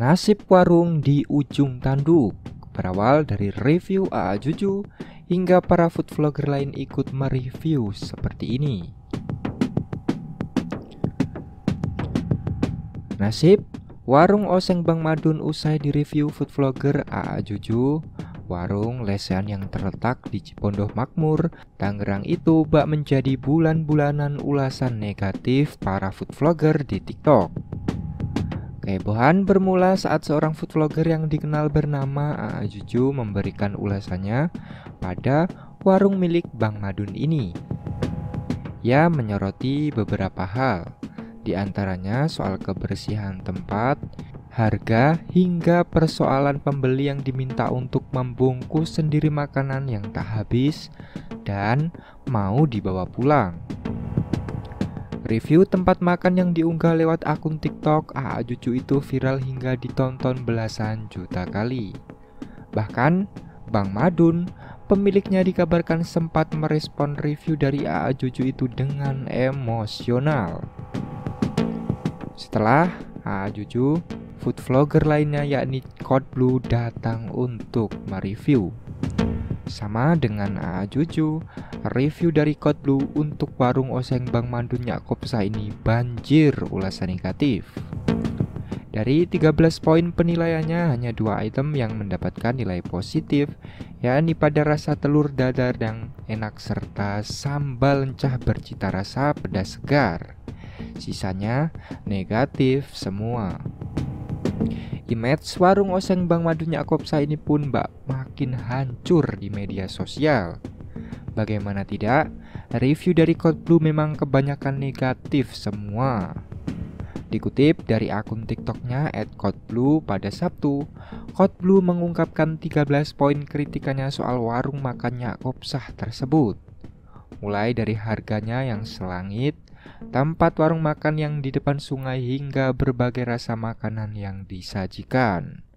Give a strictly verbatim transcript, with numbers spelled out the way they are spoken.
Nasib warung di ujung tanduk berawal dari review Aa Juju hingga para food vlogger lain ikut mereview seperti ini. Nasib warung oseng Bang Madun usai direview food vlogger Aa Juju. Warung lesehan yang terletak di Cipondoh Makmur, Tangerang itu bak menjadi bulan-bulanan ulasan negatif para food vlogger di TikTok. Kehebohan bermula saat seorang food vlogger yang dikenal bernama Aa Juju memberikan ulasannya pada warung milik Bang Madun ini. Ia menyoroti beberapa hal, di antaranya soal kebersihan tempat, harga, hingga persoalan pembeli yang diminta untuk membungkus sendiri makanan yang tak habis dan mau dibawa pulang. Review tempat makan yang diunggah lewat akun TikTok Aa Juju itu viral hingga ditonton belasan juta kali. Bahkan Bang Madun, pemiliknya, dikabarkan sempat merespon review dari Aa Juju itu dengan emosional. Setelah Aa Juju, food vlogger lainnya yakni Code Blue datang untuk mereview. Sama dengan Aa Juju, review dari Code Blue untuk warung oseng Bang Madun Nyak Kopsah ini banjir ulasan negatif. Dari tiga belas poin penilaiannya, hanya dua item yang mendapatkan nilai positif, yakni pada rasa telur dadar yang enak serta sambal lencah bercita rasa pedas segar. Sisanya negatif semua. Image warung oseng Bang Madun Nyak Kopsah ini pun bak makin hancur di media sosial. Bagaimana tidak, review dari Code Blue memang kebanyakan negatif semua. Dikutip dari akun TikToknya et code blue pada Sabtu, Code Blue mengungkapkan tiga belas poin kritikannya soal warung makan Nyak Kopsah tersebut. Mulai dari harganya yang selangit, tempat warung makan yang di depan sungai, hingga berbagai rasa makanan yang disajikan.